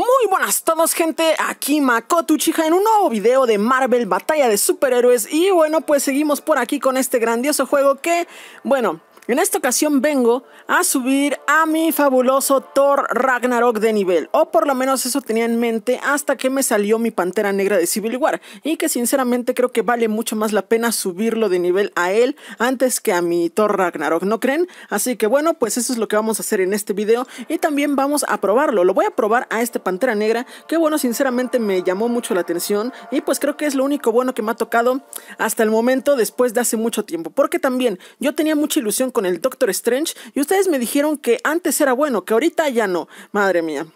Muy buenas a todos, gente, aquí Makoto Uchiha en un nuevo video de Marvel Batalla de Superhéroes. Y bueno, pues seguimos por aquí con este grandioso juego que, bueno, en esta ocasión vengo a subir a mi fabuloso Thor Ragnarok de nivel. O por lo menos eso tenía en mente hasta que me salió mi Pantera Negra de Civil War. Y que sinceramente creo que vale mucho más la pena subirlo de nivel a él antes que a mi Thor Ragnarok, ¿no creen? Así que bueno, pues eso es lo que vamos a hacer en este video. Y también vamos a probarlo, lo voy a probar a este Pantera Negra. Que bueno, sinceramente me llamó mucho la atención. Y pues creo que es lo único bueno que me ha tocado hasta el momento después de hace mucho tiempo. Porque también yo tenía mucha ilusión con el Doctor Strange. Y ustedes me dijeron que antes era bueno, que ahorita ya no. Madre mía,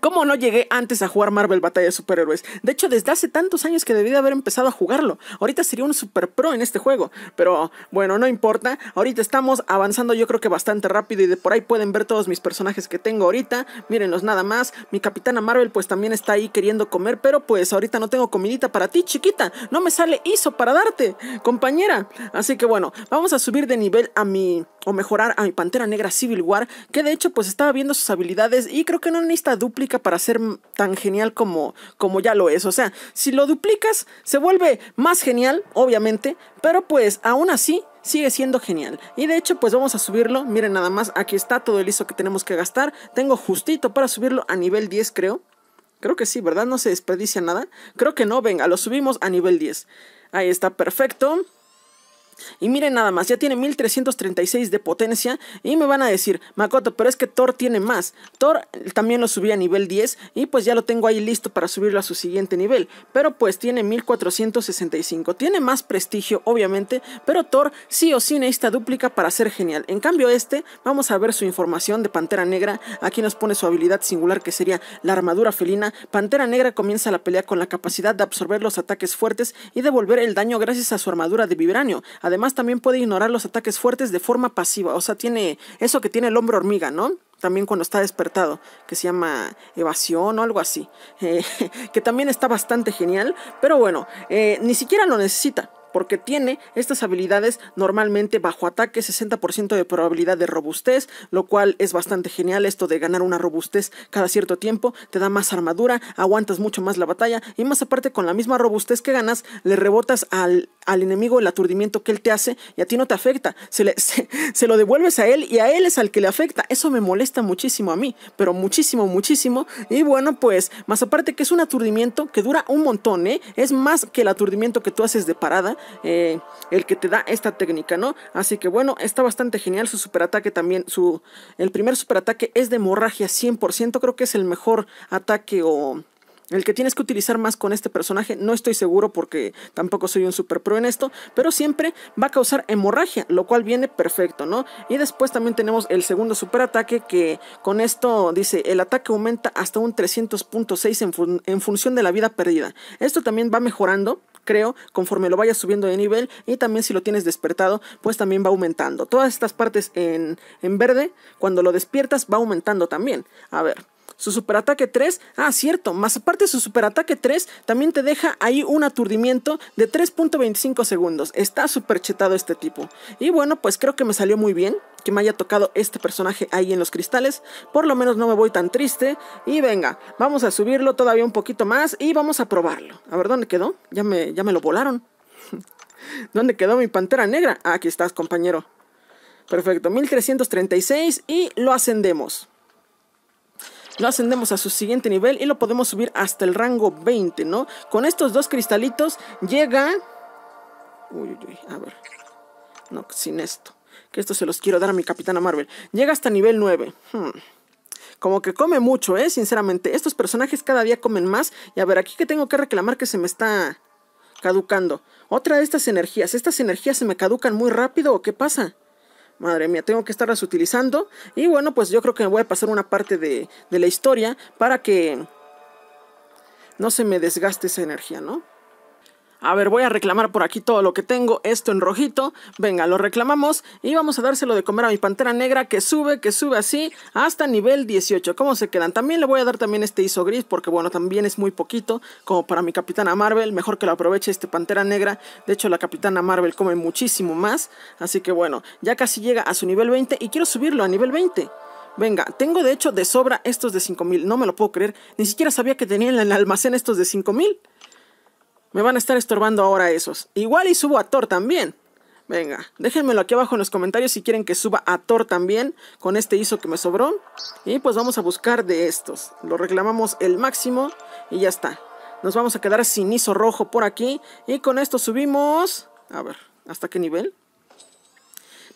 ¿cómo no llegué antes a jugar Marvel Batalla de Superhéroes? De hecho, desde hace tantos años que debí de haber empezado a jugarlo. Ahorita sería un super pro en este juego, pero bueno, no importa. Ahorita estamos avanzando, yo creo que bastante rápido. Y de por ahí pueden ver todos mis personajes que tengo ahorita. Mírenlos nada más. Mi Capitana Marvel pues también está ahí queriendo comer, pero pues ahorita no tengo comidita para ti, chiquita. No me sale ISO para darte, compañera. Así que bueno, vamos a subir de nivel a mi... o mejorar a mi Pantera Negra Civil War, que de hecho pues estaba viendo sus habilidades y creo que no necesita duplica para ser tan genial como ya lo es. O sea, si lo duplicas se vuelve más genial, obviamente, pero pues aún así sigue siendo genial. Y de hecho pues vamos a subirlo, miren nada más, aquí está todo el ISO que tenemos que gastar. Tengo justito para subirlo a nivel 10 creo que sí, ¿verdad? No se desperdicia nada, creo que no. Venga, lo subimos a nivel 10, ahí está, perfecto. Y miren nada más, ya tiene 1336 de potencia. Y me van a decir, Makoto, pero es que Thor tiene más. Thor también lo subí a nivel 10 y pues ya lo tengo ahí listo para subirlo a su siguiente nivel. Pero pues tiene 1465, tiene más prestigio obviamente, pero Thor sí o sí necesita duplica para ser genial. En cambio este, vamos a ver su información de Pantera Negra. Aquí nos pone su habilidad singular, que sería la armadura felina. Pantera Negra comienza la pelea con la capacidad de absorber los ataques fuertes y devolver el daño gracias a su armadura de vibranio. Además también puede ignorar los ataques fuertes de forma pasiva. O sea, tiene eso que tiene el hombre hormiga, ¿no? También cuando está despertado, que se llama evasión o algo así. Que también está bastante genial. Pero bueno, ni siquiera lo necesita, porque tiene estas habilidades normalmente bajo ataque, 60% de probabilidad de robustez, lo cual es bastante genial. Esto de ganar una robustez cada cierto tiempo te da más armadura, aguantas mucho más la batalla y más aparte con la misma robustez que ganas le rebotas al enemigo el aturdimiento que él te hace y a ti no te afecta, se lo devuelves a él y a él es al que le afecta. Eso me molesta muchísimo a mí, pero muchísimo, muchísimo. Y bueno, pues más aparte que es un aturdimiento que dura un montón, es más que el aturdimiento que tú haces de parada. El que te da esta técnica, ¿no? Así que bueno, está bastante genial. Su superataque también, el primer superataque es de hemorragia 100%. Creo que es el mejor ataque o el que tienes que utilizar más con este personaje. No estoy seguro porque tampoco soy un super pro en esto, pero siempre va a causar hemorragia, lo cual viene perfecto, ¿no? Y después también tenemos el segundo superataque, que con esto dice, el ataque aumenta hasta un 300.6 en función de la vida perdida. Esto también va mejorando, creo, conforme lo vayas subiendo de nivel. Y también si lo tienes despertado, pues también va aumentando. Todas estas partes en verde, cuando lo despiertas, va aumentando también. A ver, su superataque 3, ah, cierto, más aparte su superataque 3 también te deja ahí un aturdimiento de 3.25 segundos. Está súper chetado este tipo. Y bueno, pues creo que me salió muy bien que me haya tocado este personaje ahí en los cristales. Por lo menos no me voy tan triste. Y venga, vamos a subirlo todavía un poquito más y vamos a probarlo. A ver, ¿dónde quedó? Ya me lo volaron. ¿Dónde quedó mi Pantera Negra? Ah, aquí estás, compañero. Perfecto, 1336 y lo ascendemos. Lo ascendemos a su siguiente nivel y lo podemos subir hasta el rango 20, ¿no? Con estos dos cristalitos llega... Uy, uy, uy, a ver. No, sin esto. Que esto se los quiero dar a mi Capitana Marvel. Llega hasta nivel 9. Como que come mucho, sinceramente. Estos personajes cada día comen más. Y a ver, aquí que tengo que reclamar que se me está caducando. Otra de estas energías. ¿Estas energías se me caducan muy rápido o qué pasa? Madre mía, tengo que estarlas utilizando. Y bueno, pues yo creo que me voy a pasar una parte de la historia para que no se me desgaste esa energía, ¿no? A ver, voy a reclamar por aquí todo lo que tengo. Esto en rojito. Venga, lo reclamamos. Y vamos a dárselo de comer a mi Pantera Negra, que sube así hasta nivel 18. ¿Cómo se quedan? También le voy a dar también este ISO gris, porque bueno, también es muy poquito como para mi Capitana Marvel. Mejor que lo aproveche este Pantera Negra. De hecho, la Capitana Marvel come muchísimo más. Así que bueno, ya casi llega a su nivel 20 y quiero subirlo a nivel 20. Venga, tengo de hecho de sobra estos de 5000. No me lo puedo creer. Ni siquiera sabía que tenía en el almacén estos de 5000. Me van a estar estorbando ahora esos. Igual y subo a Thor también. Venga, déjenmelo aquí abajo en los comentarios si quieren que suba a Thor también con este ISO que me sobró. Y pues vamos a buscar de estos. Lo reclamamos el máximo y ya está. Nos vamos a quedar sin ISO rojo por aquí. Y con esto subimos... A ver, ¿hasta qué nivel?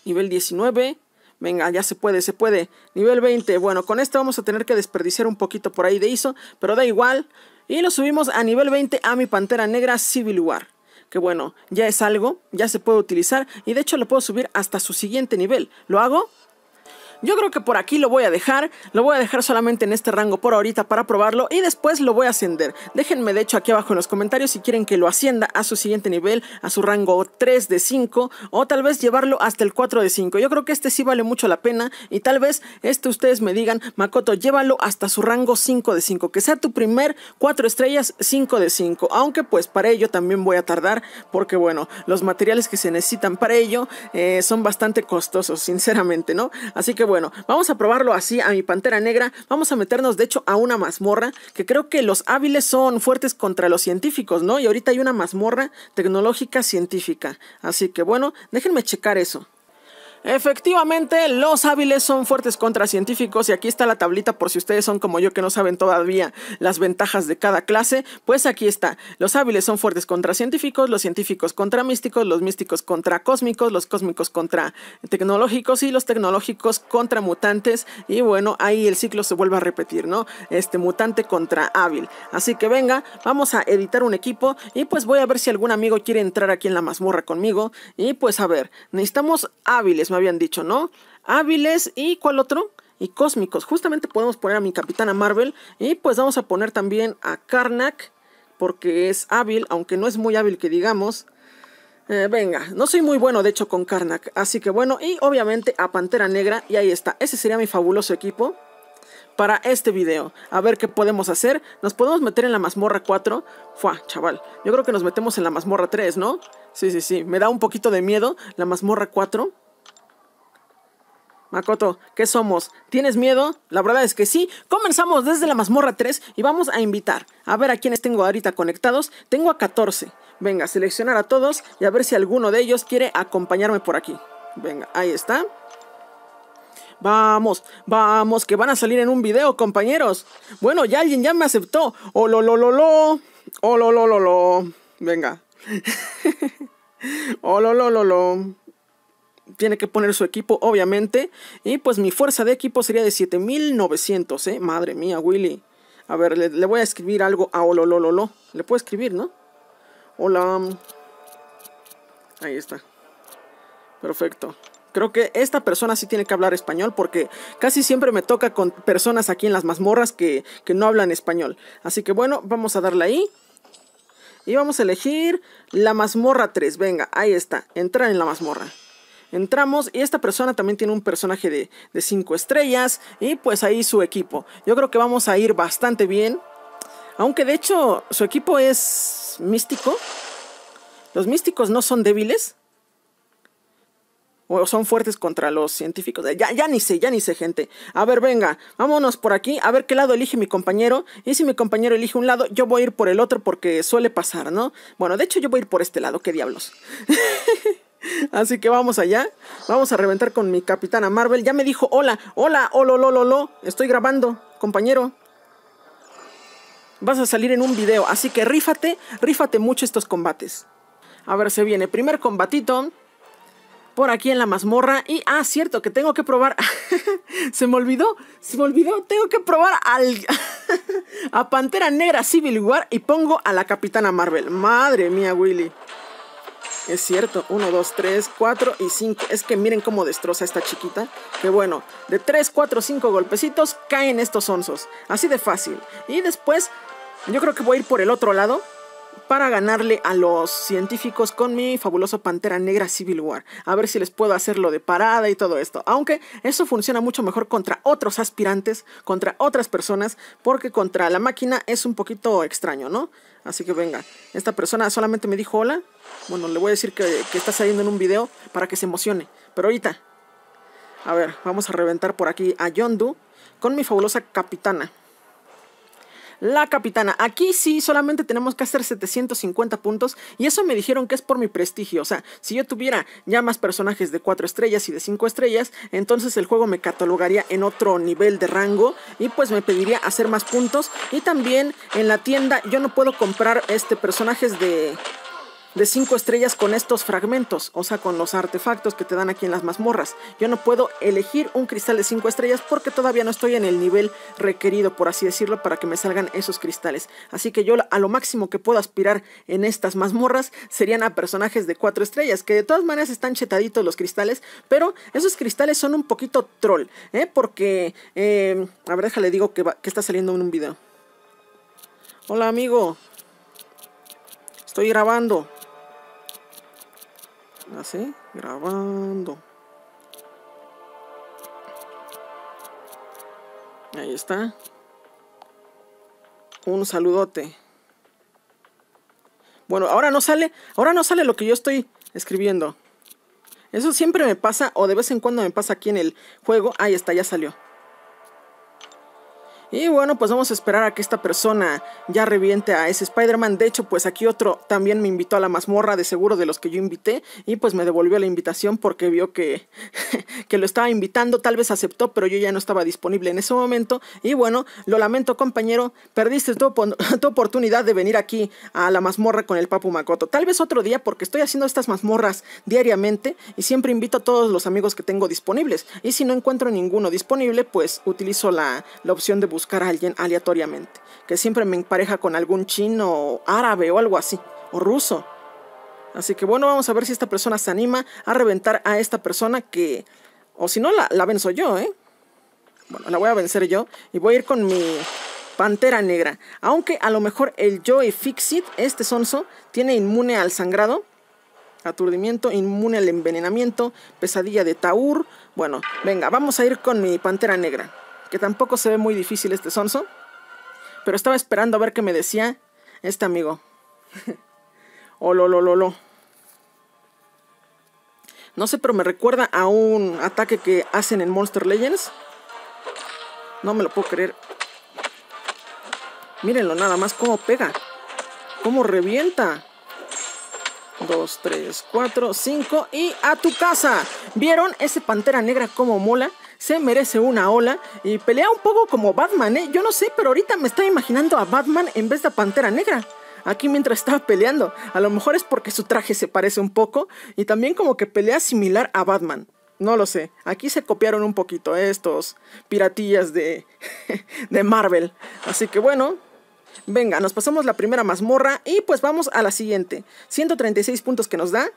Nivel 19... Venga, ya se puede, se puede. Nivel 20. Bueno, con este vamos a tener que desperdiciar un poquito por ahí de ISO, pero da igual. Y lo subimos a nivel 20 a mi Pantera Negra Civil War. Que bueno, ya es algo, ya se puede utilizar. Y de hecho lo puedo subir hasta su siguiente nivel. ¿Lo hago? Yo creo que por aquí lo voy a dejar. Lo voy a dejar solamente en este rango por ahorita para probarlo. Y después lo voy a ascender. Déjenme de hecho aquí abajo en los comentarios si quieren que lo ascienda a su siguiente nivel. A su rango 3 de 5. O tal vez llevarlo hasta el 4 de 5. Yo creo que este sí vale mucho la pena. Y tal vez ustedes me digan, Makoto, llévalo hasta su rango 5 de 5. Que sea tu primer 4 estrellas 5 de 5. Aunque pues para ello también voy a tardar. Porque bueno, los materiales que se necesitan para ello son bastante costosos, sinceramente, ¿no? Así que bueno, vamos a probarlo así a mi Pantera Negra. Vamos a meternos de hecho a una mazmorra, que creo que los hábiles son fuertes contra los científicos, ¿no? Y ahorita hay una mazmorra tecnológica científica. Así que bueno, déjenme checar eso. Efectivamente, los hábiles son fuertes contra científicos, y aquí está la tablita por si ustedes son como yo que no saben todavía las ventajas de cada clase. Pues aquí está, los hábiles son fuertes contra científicos, los científicos contra místicos, los místicos contra cósmicos, los cósmicos contra tecnológicos y los tecnológicos contra mutantes. Y bueno, ahí el ciclo se vuelve a repetir, ¿no? Mutante contra hábil. Así que venga, vamos a editar un equipo y pues voy a ver si algún amigo quiere entrar aquí en la mazmorra conmigo. Y pues a ver, necesitamos hábiles, me habían dicho, ¿no? Hábiles y ¿cuál otro? Y cósmicos. Justamente podemos poner a mi Capitana Marvel y pues vamos a poner también a Karnak porque es hábil, aunque no es muy hábil que digamos. Venga, no soy muy bueno de hecho con Karnak, así que bueno, y obviamente a Pantera Negra y ahí está. Ese sería mi fabuloso equipo para este video. A ver qué podemos hacer. Nos podemos meter en la mazmorra 4. Fua, chaval, yo creo que nos metemos en la mazmorra 3, ¿no? Sí, sí, sí, me da un poquito de miedo la mazmorra 4. Makoto, ¿qué somos? ¿Tienes miedo? La verdad es que sí. Comenzamos desde la mazmorra 3 y vamos a invitar. A ver a quiénes tengo ahorita conectados. Tengo a 14. Venga, seleccionar a todos y a ver si alguno de ellos quiere acompañarme por aquí. Venga, ahí está. Vamos, vamos, que van a salir en un video, compañeros. Bueno, ya alguien ya me aceptó. Ololololó. Ololololó. Venga. Ololololó. Tiene que poner su equipo, obviamente. Y pues mi fuerza de equipo sería de 7900, ¿eh? Madre mía, Willy. A ver, le voy a escribir algo a Ololololó. Le puedo escribir, ¿no? Hola. Ahí está. Perfecto. Creo que esta persona sí tiene que hablar español porque casi siempre me toca con personas aquí en las mazmorras que no hablan español. Así que bueno, vamos a darle ahí. Y vamos a elegir la mazmorra 3. Venga, ahí está. Entrar en la mazmorra. Entramos y esta persona también tiene un personaje de 5 estrellas y pues ahí su equipo. Yo creo que vamos a ir bastante bien, aunque de hecho su equipo es místico. Los místicos no son débiles o son fuertes contra los científicos. Ya ni sé, gente. A ver, venga, vámonos por aquí a ver qué lado elige mi compañero. Y si mi compañero elige un lado, yo voy a ir por el otro porque suele pasar, ¿no? Bueno, de hecho yo voy a ir por este lado, qué diablos. Así que vamos allá. Vamos a reventar con mi Capitana Marvel. Ya me dijo hola, hola, ololololó. Estoy grabando, compañero. Vas a salir en un video, así que rífate. Rífate mucho estos combates. A ver, se viene, primer combatito por aquí en la mazmorra. Y, ah, cierto, que tengo que probar. Se me olvidó. Tengo que probar a Pantera Negra Civil War. Y pongo a la Capitana Marvel. Madre mía, Willy. Es cierto, 1, 2, 3, 4 y 5. Es que miren cómo destroza esta chiquita. Que bueno, de 3, 4, 5 golpecitos caen estos onzos. Así de fácil. Y después yo creo que voy a ir por el otro lado para ganarle a los científicos con mi fabuloso Pantera Negra Civil War. A ver si les puedo hacer lo de parada y todo esto. Aunque eso funciona mucho mejor contra otros aspirantes, contra otras personas, porque contra la máquina es un poquito extraño, ¿no? Así que venga, esta persona solamente me dijo hola. Bueno, le voy a decir que está saliendo en un video para que se emocione. Pero ahorita, A ver, vamos a reventar por aquí a Yondu con mi fabulosa capitana. La capitana, aquí sí solamente tenemos que hacer 750 puntos y eso me dijeron que es por mi prestigio. O sea, si yo tuviera ya más personajes de 4 estrellas y de 5 estrellas, entonces el juego me catalogaría en otro nivel de rango y pues me pediría hacer más puntos. Y también en la tienda yo no puedo comprar personajes de 5 estrellas con estos fragmentos, o sea, con los artefactos que te dan aquí en las mazmorras. Yo no puedo elegir un cristal de 5 estrellas porque todavía no estoy en el nivel requerido, por así decirlo, para que me salgan esos cristales. Así que yo a lo máximo que puedo aspirar en estas mazmorras serían a personajes de 4 estrellas, que de todas maneras están chetaditos los cristales, pero esos cristales son un poquito troll, porque, a ver, déjale digo que está saliendo en un video. Hola, amigo. Estoy grabando. Así, grabando. Ahí está. Un saludote. Bueno, ahora no sale lo que yo estoy escribiendo. Eso siempre me pasa, o de vez en cuando me pasa aquí en el juego. Ahí está, ya salió. Y bueno, pues vamos a esperar a que esta persona ya reviente a ese Spider-Man. De hecho, pues aquí otro también me invitó a la mazmorra, de seguro de los que yo invité. Y pues me devolvió la invitación porque vio que, lo estaba invitando. Tal vez aceptó, pero yo ya no estaba disponible en ese momento. Y bueno, lo lamento, compañero. Perdiste tu oportunidad de venir aquí a la mazmorra con el Papu Makoto. Tal vez otro día, porque estoy haciendo estas mazmorras diariamente. Y siempre invito a todos los amigos que tengo disponibles. Y si no encuentro ninguno disponible, pues utilizo la opción de buscar a alguien aleatoriamente, que siempre me empareja con algún chino, árabe o algo así, o ruso. Así que bueno, vamos a ver si esta persona se anima a reventar a esta persona que, o si no, la venzo yo, Bueno, la voy a vencer yo y voy a ir con mi Pantera Negra. Aunque a lo mejor el Joey Fixit, este sonso, tiene inmune al sangrado, aturdimiento, inmune al envenenamiento, pesadilla de Taur. Bueno, venga, vamos a ir con mi Pantera Negra, que tampoco se ve muy difícil este sonso, pero estaba esperando a ver qué me decía este amigo. Ololololó. No sé, pero me recuerda a un ataque que hacen en Monster Legends. No me lo puedo creer. Mírenlo nada más cómo pega, cómo revienta. 2, 3, 4, 5 y a tu casa. ¿Vieron ese Pantera Negra cómo mola? Se merece una ola y pelea un poco como Batman, Yo no sé, pero ahorita me estoy imaginando a Batman en vez de Pantera Negra. Aquí mientras estaba peleando. A lo mejor es porque su traje se parece un poco y también como que pelea similar a Batman. No lo sé. Aquí se copiaron un poquito estos piratillas de Marvel. Así que bueno, venga, nos pasamos la primera mazmorra y pues vamos a la siguiente. 136 puntos que nos da.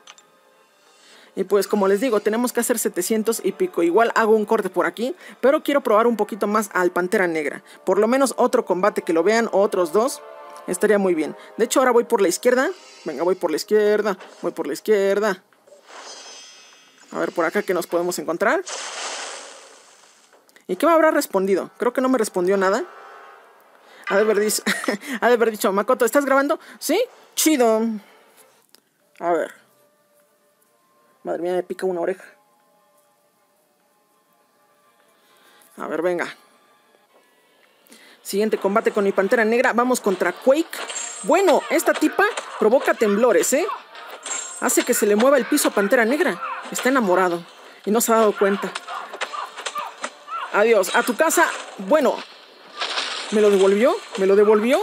Y pues como les digo, tenemos que hacer 700 y pico. Igual hago un corte por aquí, pero quiero probar un poquito más al Pantera Negra. Por lo menos otro combate que lo vean, o otros dos, estaría muy bien. De hecho, ahora voy por la izquierda. Venga, voy por la izquierda, voy por la izquierda. A ver por acá qué nos podemos encontrar. ¿Y qué me habrá respondido? Creo que no me respondió nada. Ha de haber dicho, Makoto, ¿estás grabando? ¿Sí? Chido. A ver. Madre mía, me pica una oreja. A ver, venga. Siguiente combate con mi Pantera Negra. Vamos contra Quake. Bueno, esta tipa provoca temblores, Hace que se le mueva el piso a Pantera Negra. Está enamorado y no se ha dado cuenta. Adiós, a tu casa. Bueno, me lo devolvió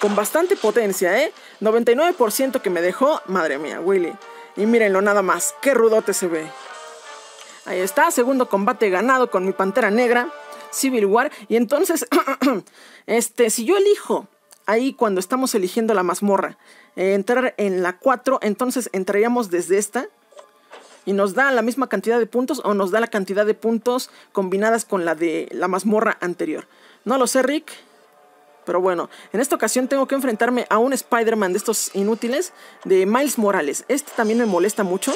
con bastante potencia, 99% que me dejó. Madre mía, Willy. Y mírenlo nada más, qué rudote se ve. Ahí está, segundo combate ganado con mi Pantera Negra, Civil War. Y entonces, si yo elijo, ahí cuando estamos eligiendo la mazmorra, entrar en la 4, entonces entraríamos desde esta. Y nos da la misma cantidad de puntos, o nos da la cantidad de puntos combinadas con la de la mazmorra anterior. No lo sé, Rick. Pero bueno, en esta ocasión tengo que enfrentarme a un Spider-Man de estos inútiles, de Miles Morales. Este también me molesta mucho,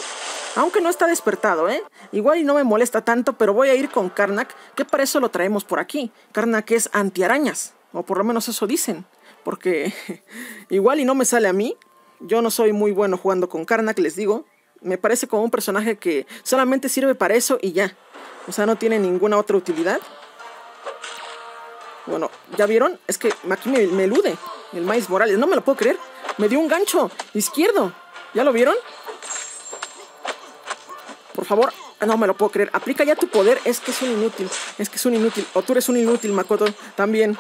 aunque no está despertado, Igual y no me molesta tanto, pero voy a ir con Karnak, que para eso lo traemos por aquí. Karnak es antiarañas, o por lo menos eso dicen, porque igual y no me sale a mí. Yo no soy muy bueno jugando con Karnak, les digo. me parece como un personaje que solamente sirve para eso y ya. O sea, no tiene ninguna otra utilidad. Bueno, ¿ya vieron? Es que aquí me elude el Miles Morales. No me lo puedo creer. Me dio un gancho izquierdo. ¿Ya lo vieron? Por favor. No me lo puedo creer. Aplica ya tu poder. Es que es un inútil. Es que es un inútil. O tú eres un inútil, Makoto. También.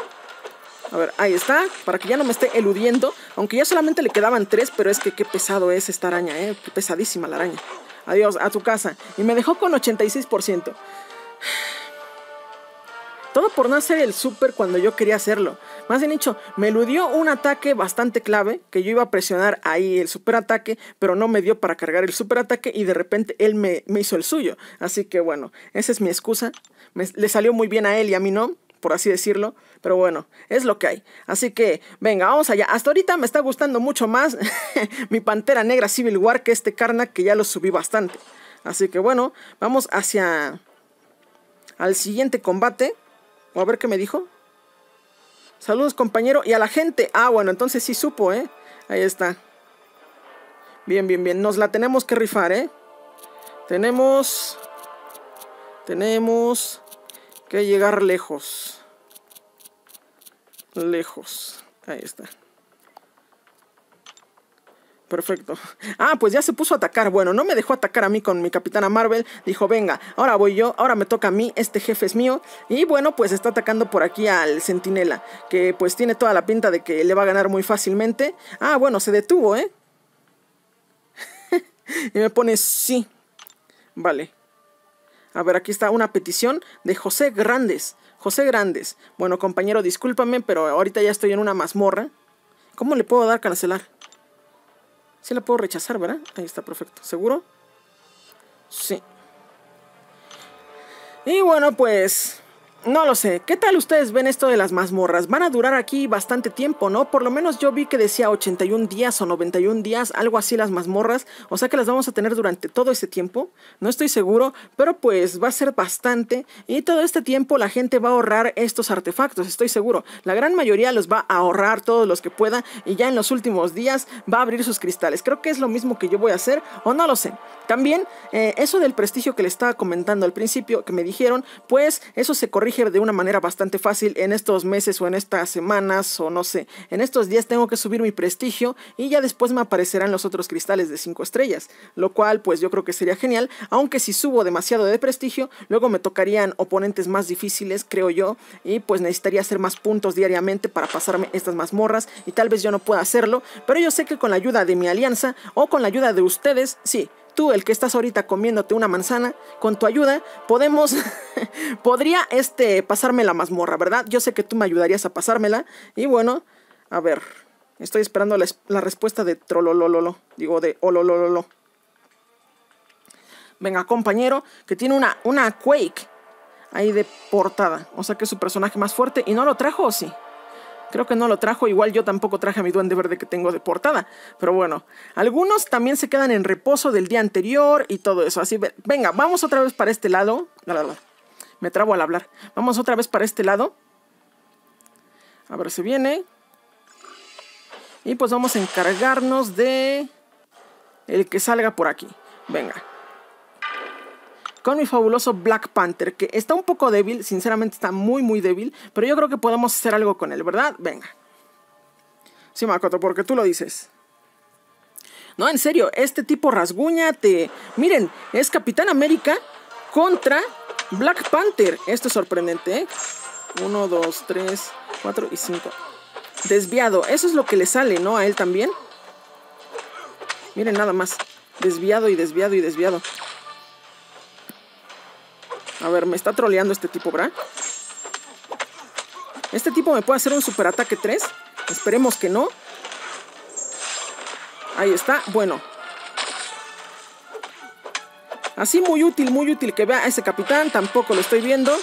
A ver, ahí está. Para que ya no me esté eludiendo. Aunque ya solamente le quedaban 3. Pero es que qué pesado es esta araña, ¿eh? Qué pesadísima la araña. Adiós, a tu casa. Y me dejó con 86%. Todo por no hacer el super cuando yo quería hacerlo. Más bien dicho, me eludió un ataque bastante clave, que yo iba a presionar ahí el super ataque, pero no me dio para cargar el super ataque y de repente él me hizo el suyo. Así que bueno, esa es mi excusa. Le salió muy bien a él y a mí no, por así decirlo. Pero bueno, es lo que hay. Así que venga, vamos allá. Hasta ahorita me está gustando mucho más mi Pantera Negra Civil War que este Karnak, que ya lo subí bastante. Así que bueno, vamos hacia al siguiente combate. O a ver qué me dijo. Saludos, compañero. Y a la gente. Ah, bueno, entonces sí supo, ¿eh? Ahí está. Bien, bien, bien. Nos la tenemos que rifar, ¿eh? Tenemos que llegar lejos. Lejos. Ahí está. Perfecto. Ah, pues ya se puso a atacar. Bueno, no me dejó atacar a mí con mi Capitana Marvel. Dijo, venga, ahora voy yo, ahora me toca a mí, este jefe es mío. Y bueno, pues está atacando por aquí al Centinela, que pues tiene toda la pinta de que le va a ganar muy fácilmente. Ah, bueno, se detuvo, ¿eh? Y me pone sí. Vale. A ver, aquí está una petición de José Grandes. José Grandes. Bueno, compañero, discúlpame, pero ahorita ya estoy en una mazmorra. ¿Cómo le puedo dar cancelar? Sí la puedo rechazar, ¿verdad? Ahí está, perfecto. ¿Seguro? Sí. Y bueno, pues... no lo sé. ¿Qué tal ustedes ven esto de las mazmorras? Van a durar aquí bastante tiempo, ¿no? Por lo menos yo vi que decía 81 días o 91 días, algo así las mazmorras. O sea que las vamos a tener durante todo ese tiempo. No estoy seguro, pero pues va a ser bastante. Y todo este tiempo la gente va a ahorrar estos artefactos, estoy seguro. La gran mayoría los va a ahorrar, todos los que pueda. Y ya en los últimos días va a abrir sus cristales. Creo que es lo mismo que yo voy a hacer, o no lo sé. También, eso del prestigio que le estaba comentando al principio, que me dijeron, pues eso se corrige de una manera bastante fácil en estos meses o en estas semanas o no sé. En estos días tengo que subir mi prestigio y ya después me aparecerán los otros cristales de 5 estrellas, lo cual pues yo creo que sería genial, aunque si subo demasiado de prestigio, luego me tocarían oponentes más difíciles, creo yo, y pues necesitaría hacer más puntos diariamente para pasarme estas mazmorras y tal vez yo no pueda hacerlo, pero yo sé que con la ayuda de mi alianza o con la ayuda de ustedes, sí, tú, el que estás ahorita comiéndote una manzana, con tu ayuda, podemos... podría, pasarme la mazmorra, ¿verdad? Yo sé que tú me ayudarías a pasármela. Y bueno, a ver. Estoy esperando la respuesta de Trololololó. Digo, de Ololololó. Venga, compañero, que tiene una Quake ahí de portada. O sea que es su personaje más fuerte. ¿Y no lo trajo o sí? Creo que no lo trajo, igual yo tampoco traje a mi Duende Verde que tengo de portada. Pero bueno, algunos también se quedan en reposo del día anterior y todo eso. Así, venga, vamos otra vez para este lado. Me trabo al hablar. Vamos otra vez para este lado. A ver si viene. Y pues vamos a encargarnos de... el que salga por aquí. Venga. Con mi fabuloso Black Panther, que está un poco débil, sinceramente está muy muy débil, pero yo creo que podemos hacer algo con él, ¿verdad? Venga. Sí, Makoto, porque tú lo dices. No, en serio, este tipo rasguña, miren, es Capitán América contra Black Panther. Esto es sorprendente, ¿eh? 1, 2, 3, 4 y 5. Desviado, eso es lo que le sale, ¿no? A él también. Miren nada más, desviado y desviado y desviado. A ver, me está troleando este tipo, ¿verdad? Este tipo me puede hacer un super ataque 3. Esperemos que no. Ahí está, bueno. Así muy útil que vea a ese capitán. Tampoco lo estoy viendo.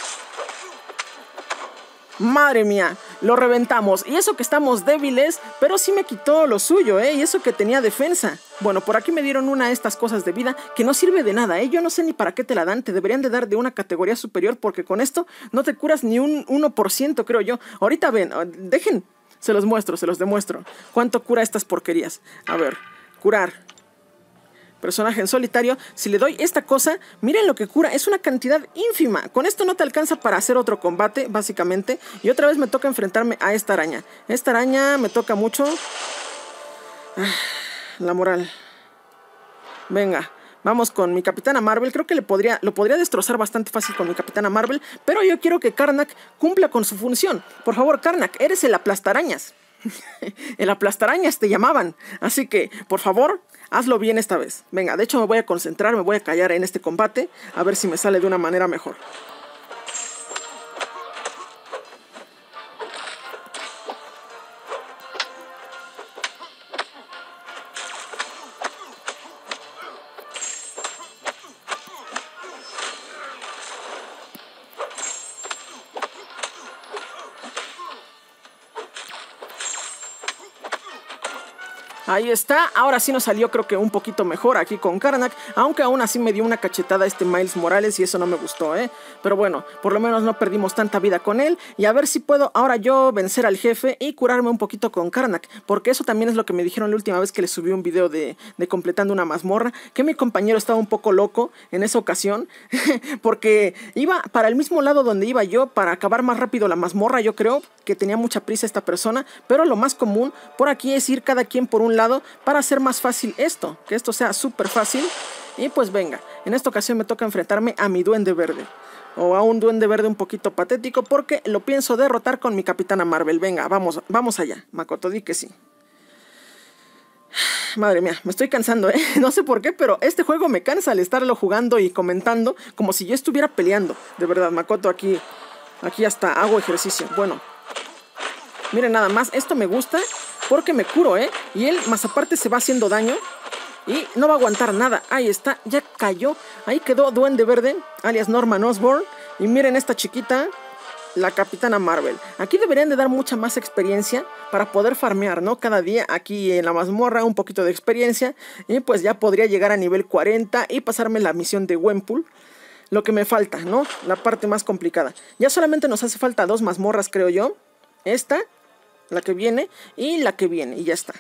Madre mía, lo reventamos. Y eso que estamos débiles, pero sí me quitó lo suyo, ¿eh? Y eso que tenía defensa. Bueno, por aquí me dieron una de estas cosas de vida que no sirve de nada, ¿eh? Yo no sé ni para qué te la dan. Te deberían de dar de una categoría superior porque con esto no te curas ni un 1%, creo yo. Ahorita ven, dejen, se los muestro, se los demuestro. ¿Cuánto cura estas porquerías? A ver, curar. personaje en solitario, si le doy esta cosa, miren lo que cura, es una cantidad ínfima. Con esto no te alcanza para hacer otro combate, básicamente. Y otra vez me toca enfrentarme a esta araña. Esta araña me toca mucho. La moral. Venga, vamos con mi Capitana Marvel. Creo que lo podría destrozar bastante fácil con mi Capitana Marvel. Pero yo quiero que Karnak cumpla con su función. Por favor, Karnak, eres el aplastarañas. El aplastarañas te llamaban. Así que, por favor, hazlo bien esta vez. Venga, de hecho me voy a concentrar, me voy a callar en este combate. A ver si me sale de una manera mejor. Ahí está, ahora sí nos salió creo que un poquito mejor aquí con Karnak, aunque aún así me dio una cachetada este Miles Morales y eso no me gustó, Pero bueno, por lo menos no perdimos tanta vida con él y a ver si puedo ahora yo vencer al jefe y curarme un poquito con Karnak, porque eso también es lo que me dijeron la última vez que les subí un video de completando una mazmorra, que mi compañero estaba un poco loco en esa ocasión, porque iba para el mismo lado donde iba yo para acabar más rápido la mazmorra, yo creo que tenía mucha prisa esta persona, pero lo más común por aquí es ir cada quien por un lado para hacer más fácil esto, que esto sea súper fácil. Y pues venga, en esta ocasión me toca enfrentarme a mi Duende Verde, o a un Duende Verde un poquito patético, porque lo pienso derrotar con mi Capitana Marvel. Venga, vamos allá, Makoto, di que sí. Madre mía, me estoy cansando, no sé por qué, pero este juego me cansa al estarlo jugando y comentando como si yo estuviera peleando. De verdad, Makoto, aquí hasta hago ejercicio. Bueno, miren nada más, esto me gusta porque me curo, y él más aparte se va haciendo daño y no va a aguantar nada. Ahí está, ya cayó. Ahí quedó Duende Verde, alias Norman Osborn. Y miren esta chiquita, la Capitana Marvel. Aquí deberían de dar mucha más experiencia para poder farmear, ¿no? Cada día aquí en la mazmorra un poquito de experiencia. Y pues ya podría llegar a nivel 40 y pasarme la misión de Wenpool. Lo que me falta, ¿no? La parte más complicada. Ya solamente nos hace falta dos mazmorras, creo yo. Esta, la que viene y la que viene, y ya está.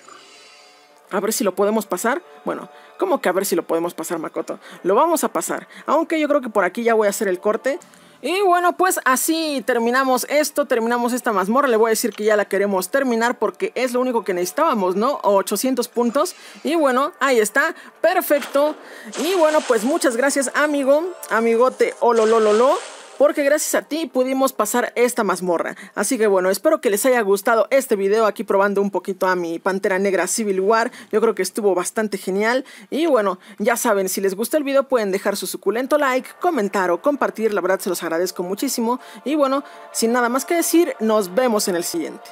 A ver si lo podemos pasar. Bueno, ¿cómo que a ver si lo podemos pasar, Makoto? Lo vamos a pasar, aunque yo creo que por aquí ya voy a hacer el corte. Y bueno, pues así terminamos esto, terminamos esta mazmorra. Le voy a decir que ya la queremos terminar porque es lo único que necesitábamos, ¿no? 800 puntos. Y bueno, ahí está, perfecto. Y bueno, pues muchas gracias, amigote Ololololó, porque gracias a ti pudimos pasar esta mazmorra. Así que bueno, espero que les haya gustado este video aquí probando un poquito a mi Pantera Negra Civil War. Yo creo que estuvo bastante genial. Y bueno, ya saben, si les gustó el video pueden dejar su suculento like, comentar o compartir. La verdad se los agradezco muchísimo. Y bueno, sin nada más que decir, nos vemos en el siguiente.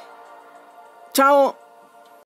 ¡Chao!